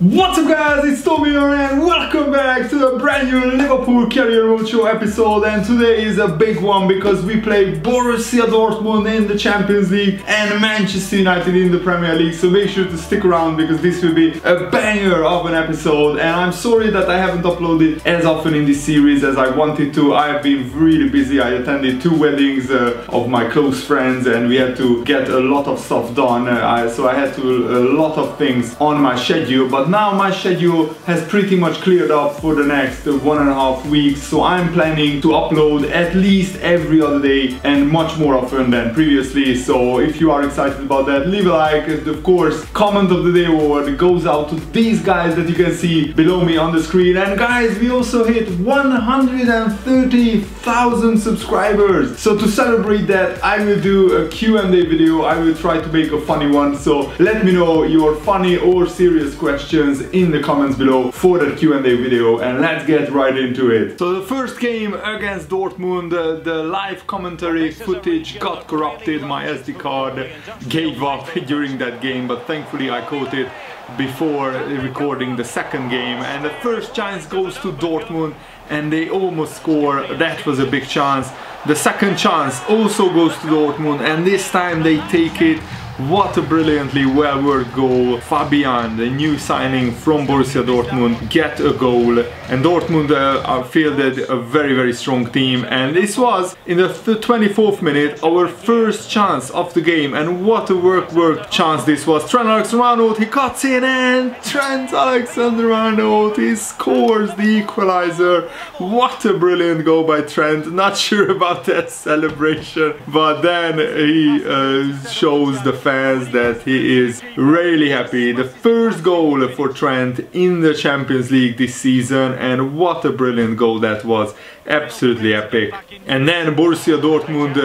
What's up guys, it's Tommy and welcome back to a brand new Liverpool Career Roadshow episode, and today is a big one because we play Borussia Dortmund in the Champions League and Manchester United in the Premier League, so make sure to stick around because this will be a banger of an episode. And I'm sorry that I haven't uploaded as often in this series as I wanted to. I've been really busy. I attended two weddings of my close friends and we had to get a lot of stuff done, so I had to a lot of things on my schedule. But now my schedule has pretty much cleared up for the next 1.5 weeks, so I'm planning to upload at least every other day and much more often than previously. So if you are excited about that, leave a like, and of course comment of the day award goes out to these guys that you can see below me on the screen. And guys, we also hit 130,000 subscribers, so to celebrate that I will do a Q&A video. I will try to make a funny one, so let me know your funny or serious question in the comments below for the Q&A video, and let's get right into it. So the first game against Dortmund, the live commentary footage got corrupted, my SD card gave up during that game, but thankfully I caught it before recording the second game. And the first chance goes to Dortmund and they almost score. That was a big chance. The second chance also goes to Dortmund and this time they take it. What a brilliantly well-worked goal. Fabian, the new signing from Borussia Dortmund, get a goal. And Dortmund fielded a very strong team, and this was in the 24th minute our first chance of the game, and what a work chance this was. Trent Alexander-Arnold, he cuts in and Trent Alexander-Arnold, he scores the equalizer. What a brilliant goal by Trent. Not sure about that celebration, but then he shows the fans that he is really happy. The first goal for Trent in the Champions League this season, and what a brilliant goal that was. Absolutely epic. And then Borussia Dortmund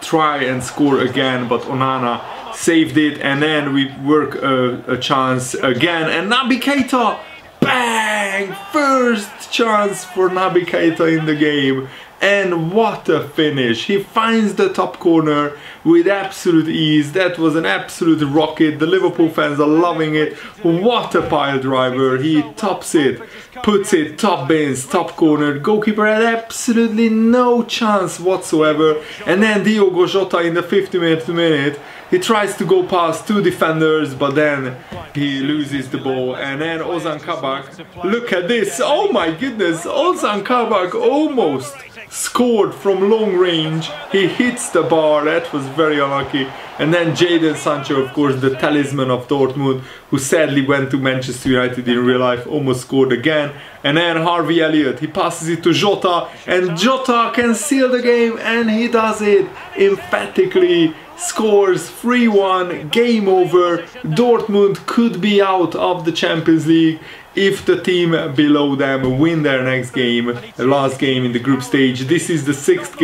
try and score again, but Onana saved it. And then we work a chance again, and Naby Keita, bang! First chance for Naby Keita in the game. And what a finish! He finds the top corner with absolute ease. That was an absolute rocket. The Liverpool fans are loving it. What a pile driver! He tops it, puts it top bins, top corner. Goalkeeper had absolutely no chance whatsoever. And then Diogo Jota in the 50th minute, he tries to go past two defenders, but then he loses the ball. And then Ozan Kabak, look at this! Oh my goodness! Ozan Kabak almost scored from long range. He hits the bar. That was very unlucky. And then Jadon Sancho, of course, the talisman of Dortmund, who sadly went to Manchester United in real life, almost scored again. And then Harvey Elliott, he passes it to Jota, and Jota can seal the game, and he does it emphatically. Scores 3-1, game over. Dortmund could be out of the Champions League if the team below them win their next game, the last game in the group stage. This is the 6th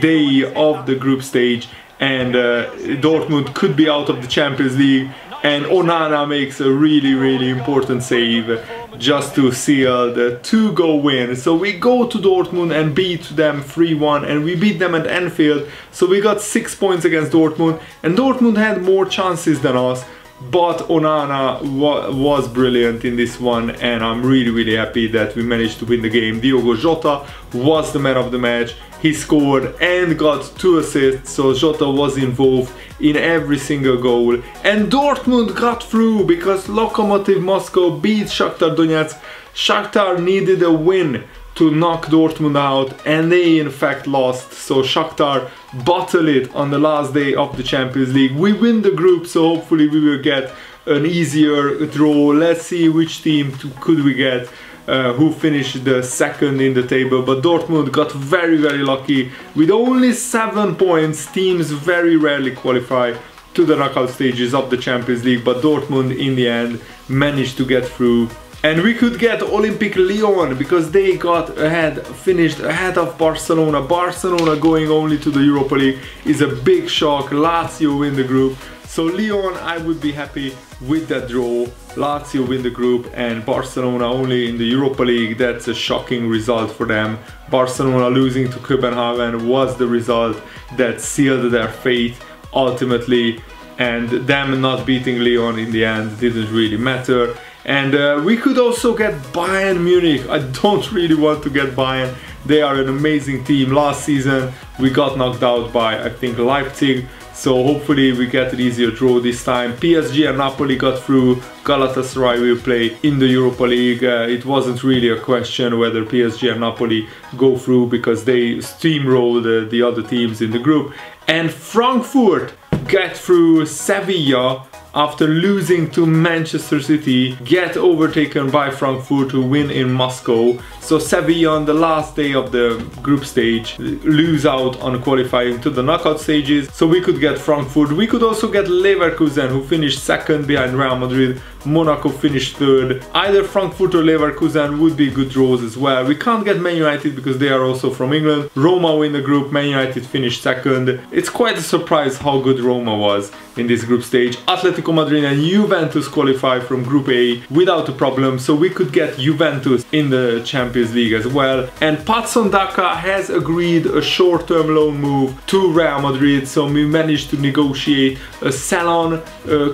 day of the group stage, and Dortmund could be out of the Champions League. And Onana makes a really important save just to seal the 2-goal win. So we go to Dortmund and beat them 3-1, and we beat them at Anfield. So we got 6 points against Dortmund, and Dortmund had more chances than us, but Onana was brilliant in this one, and I'm really happy that we managed to win the game. Diogo Jota was the man of the match. He scored and got 2 assists, so Jota was involved in every single goal. And Dortmund got through because Lokomotiv Moscow beat Shakhtar Donetsk. Shakhtar needed a win to knock Dortmund out, and they in fact lost, so Shakhtar bottled it on the last day of the Champions League. We win the group, so hopefully we will get an easier draw. Let's see which team could we get who finished the 2nd in the table, but Dortmund got very lucky with only 7 points. Teams very rarely qualify to the knockout stages of the Champions League, but Dortmund in the end managed to get through. And we could get Olympic Lyon because they got ahead, finished ahead of Barcelona. Barcelona going only to the Europa League is a big shock. Lazio win the group. So Lyon, I would be happy with that draw. Lazio win the group and Barcelona only in the Europa League. That's a shocking result for them. Barcelona losing to Copenhagen was the result that sealed their fate ultimately. And them not beating Lyon in the end didn't really matter. And we could also get Bayern Munich. I don't really want to get Bayern. They are an amazing team. Last season we got knocked out by, I think, Leipzig. So hopefully we get an easier draw this time. PSG and Napoli got through. Galatasaray will play in the Europa League. It wasn't really a question whether PSG and Napoli go through, because they steamrolled the other teams in the group. And Frankfurt get through. Sevilla, after losing to Manchester City, get overtaken by Frankfurt, who win in Moscow. So Sevilla, on the last day of the group stage, lose out on qualifying to the knockout stages. So we could get Frankfurt. We could also get Leverkusen, who finished second behind Real Madrid. Monaco finished third. Either Frankfurt or Leverkusen would be good draws as well. We can't get Man United because they are also from England. Roma win the group. Man United finished second. It's quite a surprise how good Roma was in this group stage. Atletico Madrid and Juventus qualify from Group A without a problem, so we could get Juventus in the Champions League as well. And Patson Daka has agreed a short-term loan move to Real Madrid, so we managed to negotiate a sell-on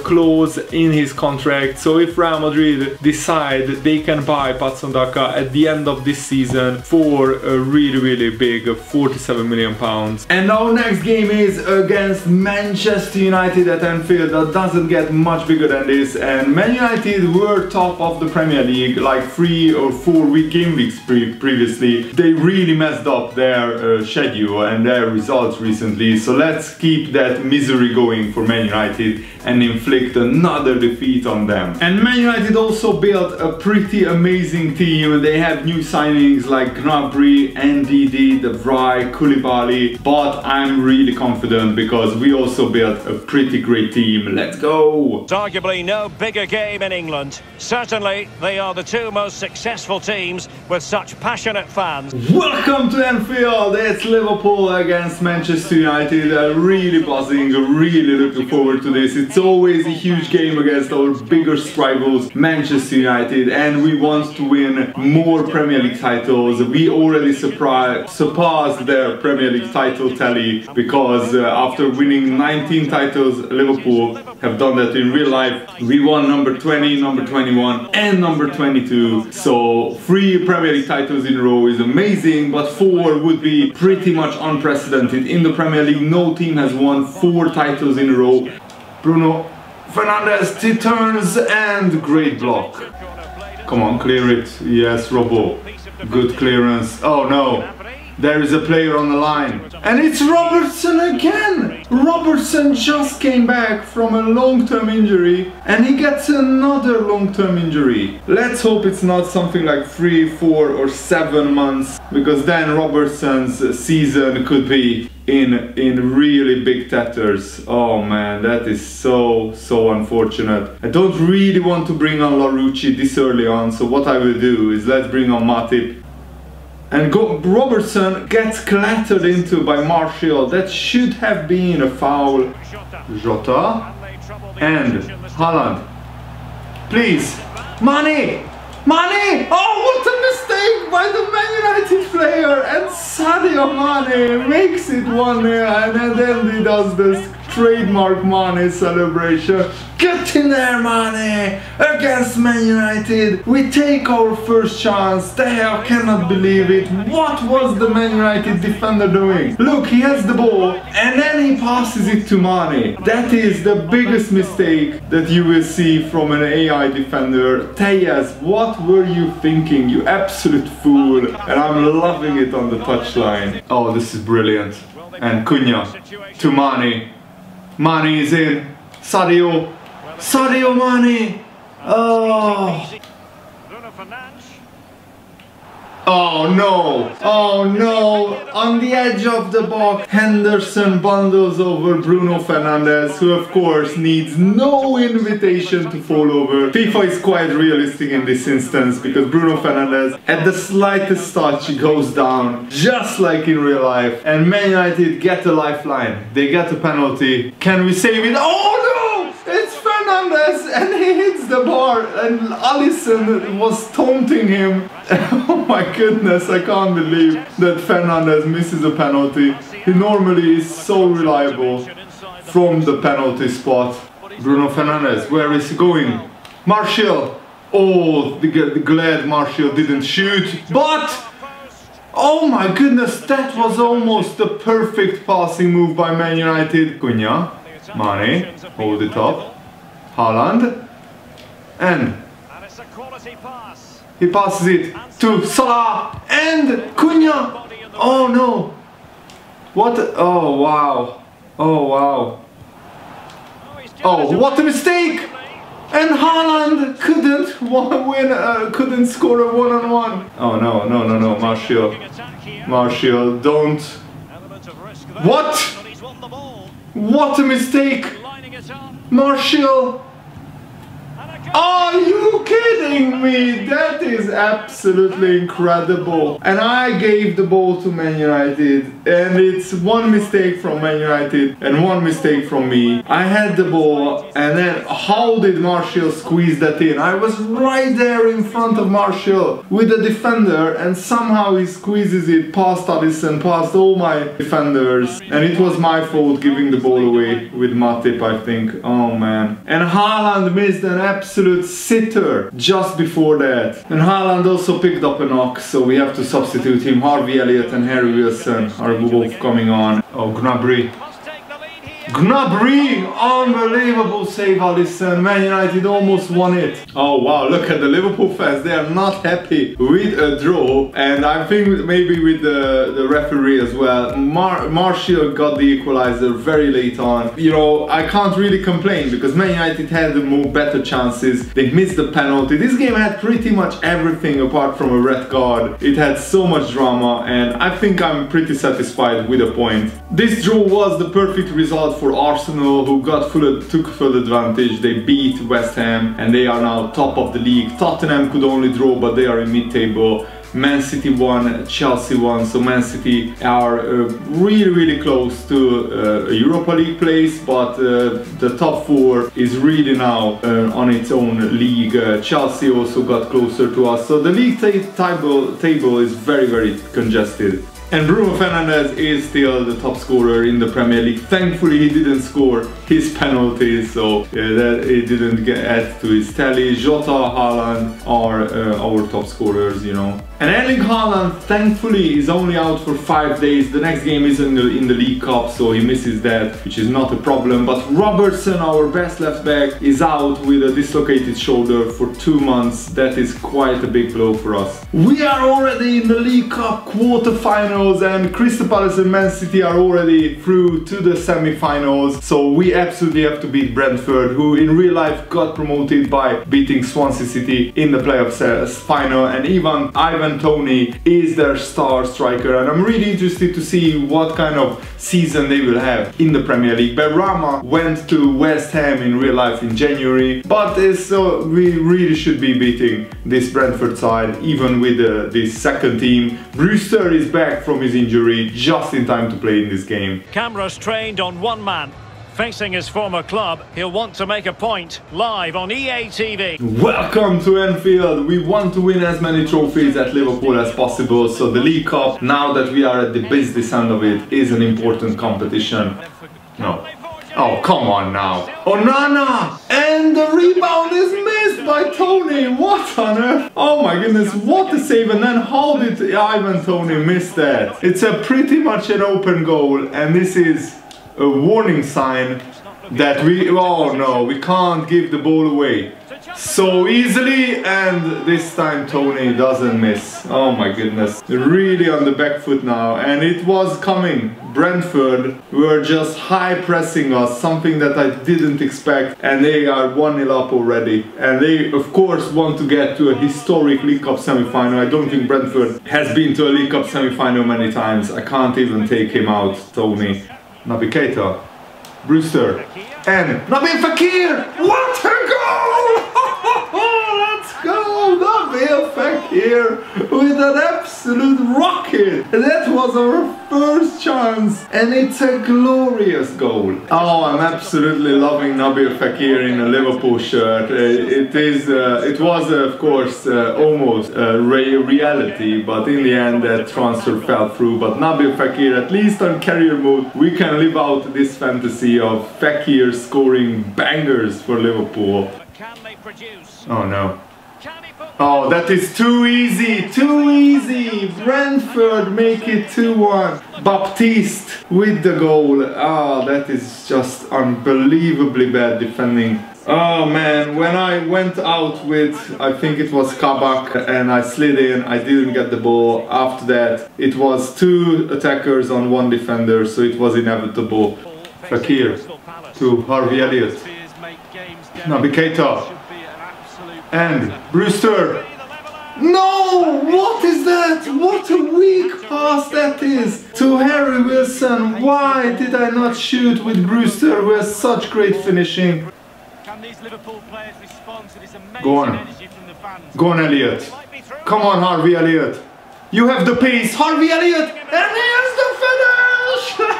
clause in his contract. So if Real Madrid decide, they can buy Patson Daka at the end of this season for a really, really big 47 million pounds. And our next game is against Manchester United at Anfield. That doesn't get much bigger than this. And Man United were top of the Premier League like 3 or 4 game weeks previously. They really messed up their schedule and their results recently, so let's keep that misery going for Man United and inflict another defeat on them. And Man United also built a pretty amazing team. They have new signings like Gnabry, NDD, De Vrij, Koulibaly, but I'm really confident because we also built a pretty great team. Let's go! It's arguably no bigger game in England. Certainly, they are the two most successful teams with such passionate fans. Welcome to Anfield! It's Liverpool against Manchester United. I'm really buzzing, really looking forward to this. It's always a huge game against our biggest rivals, Manchester United, and we want to win more Premier League titles. We already surpassed their Premier League title tally, because after winning 19 titles, Liverpool have done that in real life. We won number 20, number 21 and number 22. So 3 Premier League titles in a row is amazing, but 4 would be pretty much unprecedented. In the Premier League, no team has won 4 titles in a row. Bruno Fernandes returns, and great block. Come on, clear it. Yes, Robbo. Good clearance. Oh no. There is a player on the line. And it's Robertson again! Robertson just came back from a long-term injury and he gets another long-term injury. Let's hope it's not something like 3, 4 or 7 months, because then Robertson's season could be in really big tatters. Oh man, that is so unfortunate. I don't really want to bring on Larucci this early on, so what I will do is let's bring on Matip. And Robertson gets clattered into by Martial. That should have been a foul. Jota and Haaland. Please. Mane! Mane! Oh, what a mistake by the Man United player! And Sadio Mane makes it 1-0, and then he does this trademark Mane celebration. Get in there, Mane! Against Man United, we take our first chance. They cannot believe it. What was the Man United defender doing? Look, he has the ball and then he passes it to Mane. That is the biggest mistake that you will see from an AI defender. Tejas, what were you thinking? You absolute fool. And I'm loving it on the touchline. Oh, this is brilliant. And Cunha to Mane. Mane is in. Sadio. Sadio Mane! Oh! Oh no! Oh no! On the edge of the box, Henderson bundles over Bruno Fernandes, who of course needs no invitation to fall over. FIFA is quite realistic in this instance, because Bruno Fernandes, at the slightest touch, goes down, just like in real life. And Man United get a lifeline. They get a penalty. Can we save it? Oh no! It's Fernandes, and he hits the bar, and Alisson was taunting him. Oh my goodness, I can't believe that Fernandes misses a penalty. He normally is so reliable from the penalty spot. Bruno Fernandes, where is he going? Martial, Oh, glad Martial didn't shoot, but oh my goodness, that was almost the perfect passing move by Man United. Cunha, Mane, hold it up, Haaland, and he passes it to Salah and Cunha. Oh no! What? Oh wow! Oh wow! Oh, what a mistake! And Haaland couldn't score a one-on-one. Oh no, no, no, no, Martial, Martial, don't! What? What a mistake! Martial! Are you kidding me? That is absolutely incredible. And I gave the ball to Man United, and it's one mistake from Man United and one mistake from me. I had the ball, and then how did Martial squeeze that in? I was right there in front of Martial with the defender, and somehow he squeezes it past Alisson, past all my defenders. And it was my fault giving the ball away with Matip, I think. Oh man. And Haaland missed an absolute sitter just before that. And Haaland also picked up a knock, so we have to substitute him. Harvey Elliott and Harry Wilson are both coming on. Oh, Gnabry. Gnabry! Unbelievable save, Alisson. Man United almost won it. Oh wow, look at the Liverpool fans. They are not happy with a draw, and I think maybe with the referee as well. Martial got the equalizer very late on. You know, I can't really complain because Man United had the more better chances. They missed the penalty. This game had pretty much everything apart from a red card. It had so much drama, and I think I'm pretty satisfied with a point. This draw was the perfect result for Arsenal, who took full advantage. They beat West Ham and they are now top of the league. Tottenham could only draw, but they are in mid-table. Man City won, Chelsea won, so Man City are really, really close to a Europa League place, but the top four is really now on its own league. Chelsea also got closer to us, so the league table is very, very congested. And Bruno Fernandes is still the top scorer in the Premier League. Thankfully, he didn't score his penalties, so that it didn't get added to his tally. Jota, Haaland are our top scorers, you know. And Erling Haaland, thankfully, is only out for 5 days. The next game is in the League Cup, so he misses that, which is not a problem. But Robertson, our best left back, is out with a dislocated shoulder for 2 months. That is quite a big blow for us. We are already in the League Cup quarter-finals, and Crystal Palace and Man City are already through to the semi-finals. So we absolutely have to beat Brentford, who in real life got promoted by beating Swansea City in the playoffs final. And Ivan Toney is their star striker, and I'm really interested to see what kind of season they will have in the Premier League. Benrahma went to West Ham in real life in January, but so we really should be beating this Brentford side, even with this second team. Brewster is back from his injury just in time to play in this game. Cameras trained on one man. Facing his former club, he'll want to make a point, live on EA TV. Welcome to Anfield. We want to win as many trophies at Liverpool as possible, so the League Cup, now that we are at the business end of it, is an important competition. No. Oh, come on now. Onana! And the rebound is missed by Toney. What on earth? Oh my goodness, what a save. And then how did Ivan Toney miss that? It's a pretty much an open goal, and this is a warning sign that we can't give the ball away so easily, and this time Toney doesn't miss. Oh my goodness, really on the back foot now, and it was coming. Brentford were just high pressing us, something that I didn't expect, and they are 1-0 up already, and they of course want to get to a historic League Cup semi-final. I don't think Brentford has been to a League Cup semi-final many times. I can't even take him out, Toney. Naby Keita, Brewster, and Nabil Fekir! What a goal! Let's go! Nabil Fekir with an absolute rocket! That was our first chance, and it's a glorious goal. Oh, I'm absolutely loving Nabil Fekir in a Liverpool shirt. It was of course almost a reality, but in the end that transfer fell through. But Nabil Fekir, at least on career mode, we can live out this fantasy of Fekir scoring bangers for Liverpool. Can they produce? Oh no. Oh, that is too easy, too easy. Brentford make it 2-1. Baptiste with the goal. Oh, that is just unbelievably bad defending. Oh man, when I went out with, I think it was Kabak, and I slid in, I didn't get the ball. After that, it was two attackers on one defender, so it was inevitable. Fekir to Harvey Elliott. Naby Keita. And Brewster. No! What is that? What a weak pass that is! To Harry Wilson. Why did I not shoot with Brewster? We have such great finishing. Can these Liverpool players respond to this amazing energy from the fans? Go on, Elliott. Come on, Harvey Elliott. You have the pace, Harvey Elliott. And here's the finish!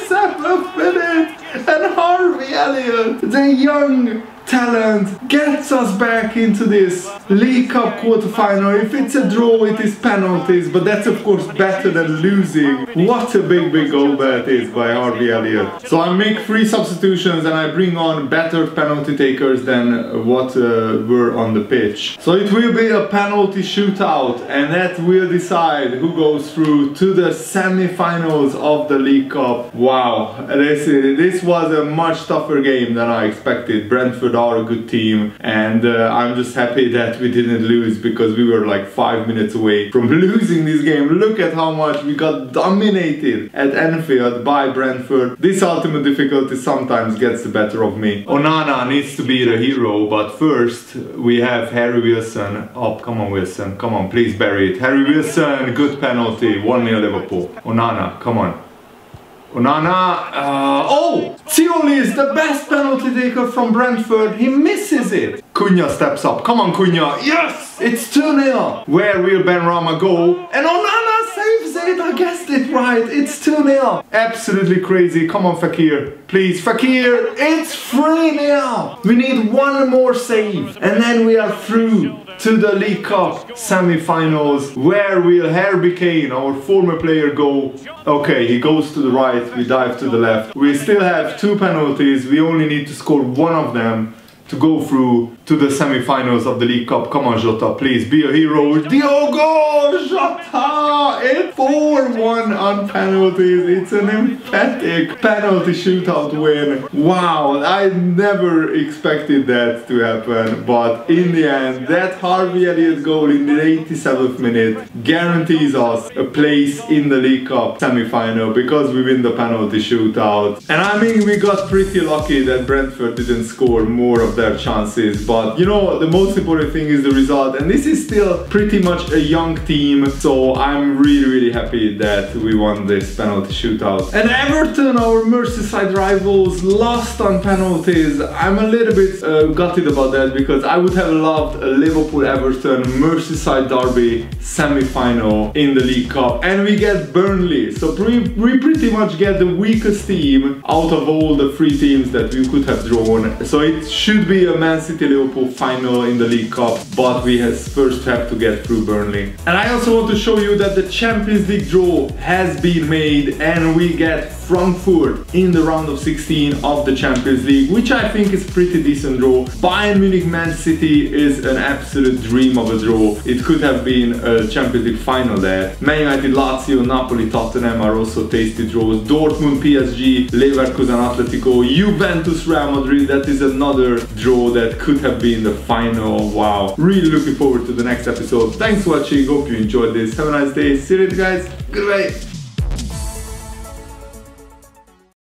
Let's go! 87th minute. And Harvey Elliott, the young talent, gets us back into this League Cup quarter-final. If it's a draw, it is penalties, but that's of course better than losing. What a big goal that is by Harvey Elliott. So I make three substitutions and I bring on better penalty takers than what were on the pitch. So it will be a penalty shootout, and that will decide who goes through to the semi-finals of the League Cup. Wow, this was a much tougher game than I expected. Brentford are a good team, and I'm just happy that we didn't lose, because we were like 5 minutes away from losing this game. Look at how much we got dominated at Anfield by Brentford. This ultimate difficulty sometimes gets the better of me. Onana needs to be the hero, but first we have Harry Wilson. Oh, come on Wilson, come on, please bury it. Harry Wilson, good penalty, 1-0 Liverpool. Onana, come on. Onana, oh! Tioli is the best penalty taker from Brentford, he misses it! Cunha steps up, come on Cunha, yes! It's 2-0! Where will Benrahma go? And Onana saves it, I guessed it right, it's 2-0! Absolutely crazy, come on Fekir, please, Fekir, it's 3-0! We need one more save, and then we are through to the League Cup semi-finals. Where will Harry Kane, our former player, go? Okay, he goes to the right, we dive to the left. We still have two penalties, we only need to score one of them to go through to the semi-finals of the League Cup. Come on Jota, please, be a hero. Diogo Jota! It's 4-1 on penalties, it's an emphatic penalty shootout win. Wow, I never expected that to happen, but in the end, that Harvey Elliott goal in the 87th minute guarantees us a place in the League Cup semi-final, because we win the penalty shootout. And I mean, we got pretty lucky that Brentford didn't score more of their chances, but you know, the most important thing is the result, and this is still pretty much a young team, so I'm really happy that we won this penalty shootout. And Everton, our Merseyside rivals, lost on penalties. I'm a little bit gutted about that, because I would have loved a Liverpool-Everton Merseyside derby semi-final in the League Cup, and we get Burnley, so we pretty much get the weakest team out of all the three teams that we could have drawn, so it should be a Man City-Liverpool final in the League Cup, but we first have to get through Burnley. And I also want to show you that the Champions League draw has been made, and we get Frankfurt in the round of 16 of the Champions League, which I think is a pretty decent draw. Bayern Munich Man City is an absolute dream of a draw. It could have been a Champions League final there. Man United, Lazio, Napoli, Tottenham are also tasty draws. Dortmund, PSG, Leverkusen, Atletico, Juventus, Real Madrid, that is another draw that could have been the final. Wow. Really looking forward to the next episode. Thanks for watching. Hope you enjoyed this. Have a nice day. See you later guys. Goodbye.